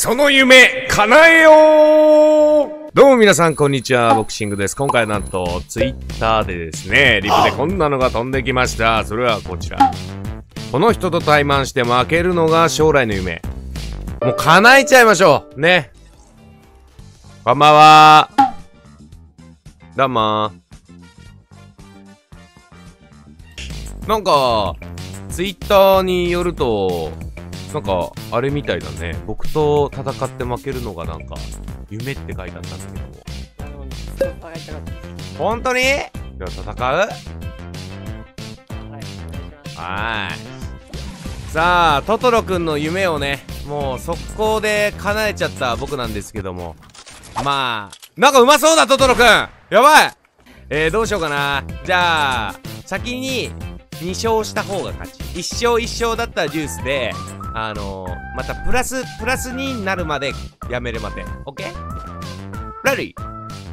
その夢、叶えよう！どうも皆さん、こんにちは。ボクシングです。今回なんと、ツイッターでですね、リプでこんなのが飛んできました。それはこちら。この人と対マンして負けるのが将来の夢。もう叶えちゃいましょう。ね。こんばんは。どうも。なんか、ツイッターによると、なんか、あれみたいだね。僕と戦って負けるのがなんか、夢って書いてあったんだけども。本当に？では戦う？はい。さあ、トトロくんの夢をね、もう速攻で叶えちゃった僕なんですけども。まあ、なんかうまそうだ、トトロくん！やばい！どうしようかな。じゃあ、先に2勝した方が勝ち。1勝1勝だったらジュースで、またプラス2になるまでやめるまで。オッケー？ Ready?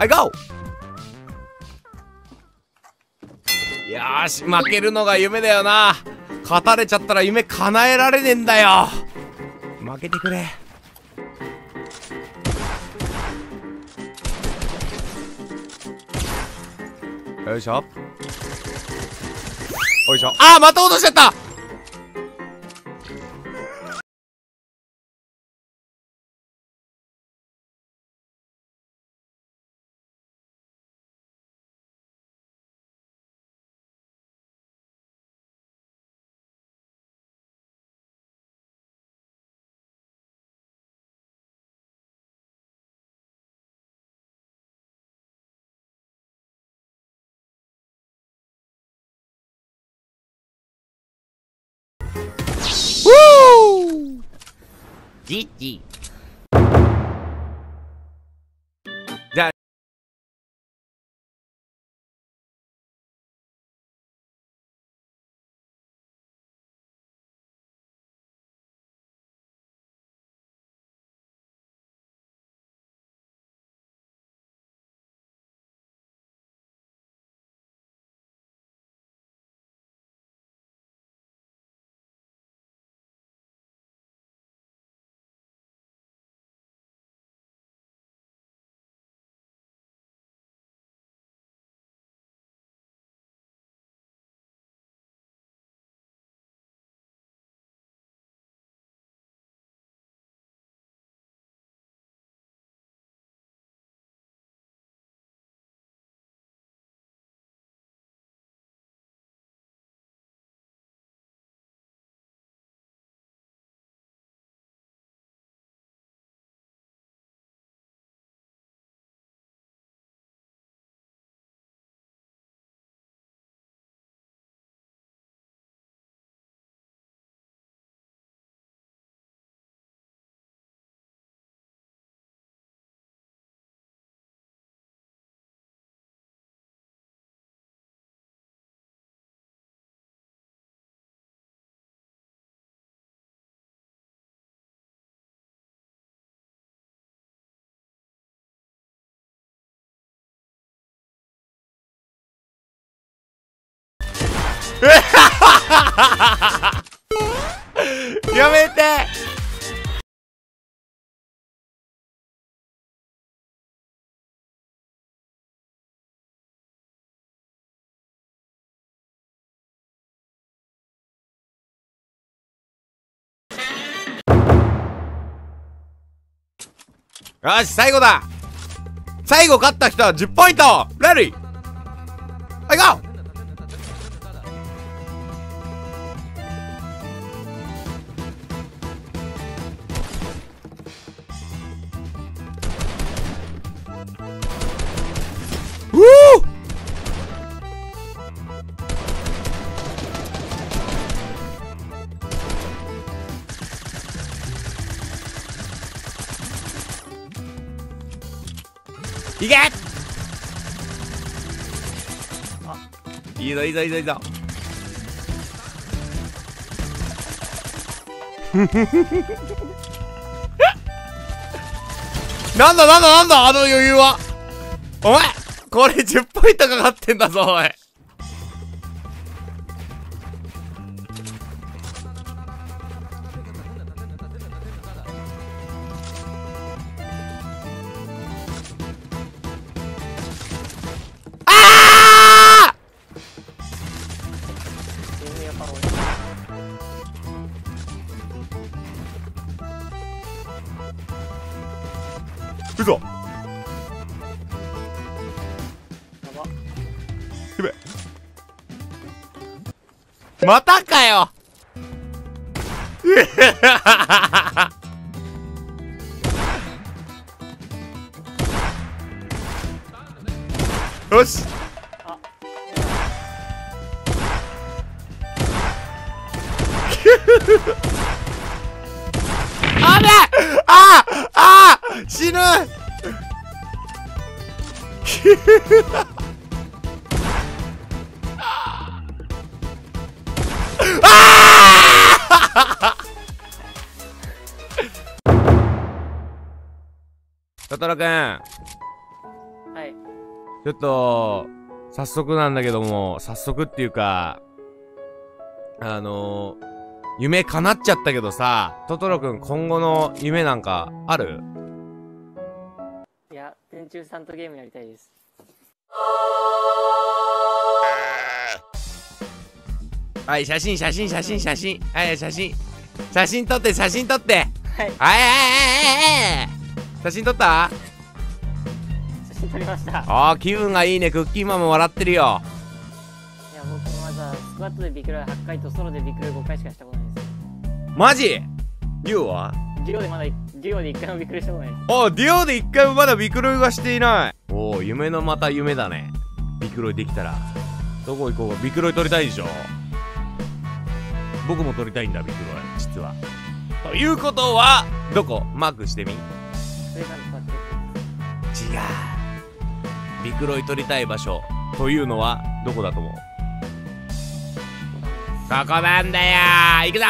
I go! よーし、負けるのが夢だよな。勝たれちゃったら夢叶えられねえんだよ。負けてくれ。よいしょ。よいしょ。あー、また落としちゃった。じじ。じゃあ。やめて。よし、最後だ。最後勝った人は10ポイント。レディー、はい、ゴー。いけ！あ、いいぞいいぞいいぞいいぞ。なんだなんだなんだ、あの余裕は。お前これ10ポイントかかってんだぞおい。嘘。やば。やべえ。またかよ。よし。あべえ。ああああ死ぬ。ああトトロくん、はいちょっと早速なんだけども、早速っていうか夢叶っちゃったけどさ、トトロくん今後の夢なんかある？いや、電柱さんとゲームやりたいです。はい、写真写真写真写真、はい、写真写真撮って、写真撮って、はいはいはい、写真撮った？写真撮りました。ああ、気分がいいね。クッキーママ笑ってるよ。いや、僕もまだスクワットでビクロイ8回とソロでビクロイ5回しかしたことないです。マジ？デュオは？デュオでまだ、デュオで1回もビクロイしたことないです。ああ、デュオで1回もまだビクロイがしていない。おお、夢のまた夢だね。ビクロイできたらどこ行こうか。ビクロイ撮りたいでしょ。僕も撮りたいんだ、ビクロイ実は。ということはどこマークしてみ。違う、ビクロイ撮りたい場所というのはどこだと思う？ここなんだよー。行くぞ。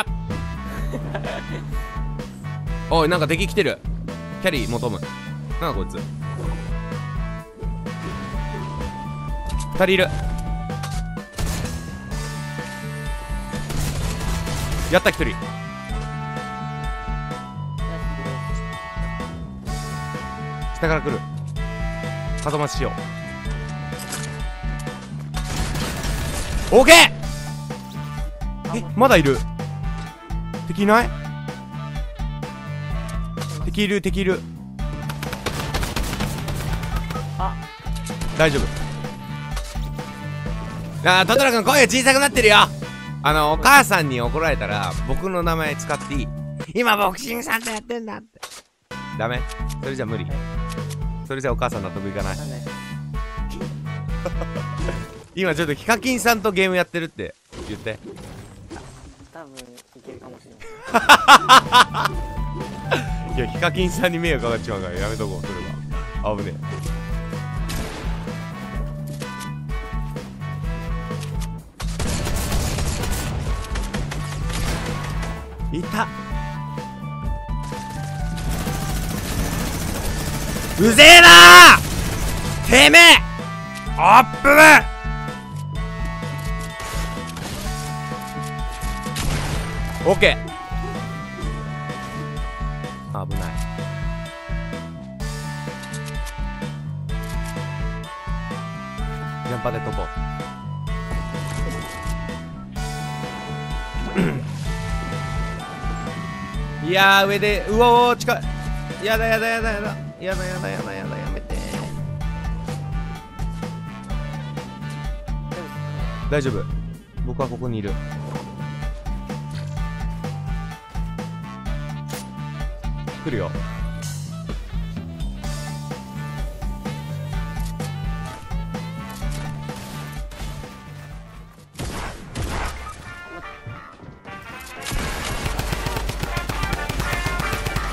おい、なんか敵来てる。キャリーもトム、なんかこいつ2人いる。やった、1人。下から来る。かどまししよう。オーケー。え、まだいる。敵いない？敵いる、敵いる。あ、大丈夫。ああ、トトロ君声小さくなってるよ。お母さんに怒られたら僕の名前使っていい。今ボクシングサンタやってんだって。ダメ、それじゃ無理。それじゃお母さん納得いかない。今ちょっとヒカキンさんとゲームやってるって言って。多分いけるかもしれない。いや、ヒカキンさんに迷惑かかっちまうからやめとこう。それは危ねえ。いた。うぜえなー、てめえ。あっぶね。オッケー。危ない。ジャンパーで飛ぼう。いやー、上で、うおー、近い。やだやだやだやだ。やだやだやだやだ、やめて。大丈夫、僕はここにいる。来るよ。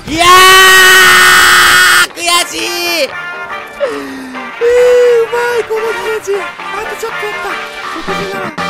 いやー、悔しい。うまい、この気持ち。あとちょっとやった。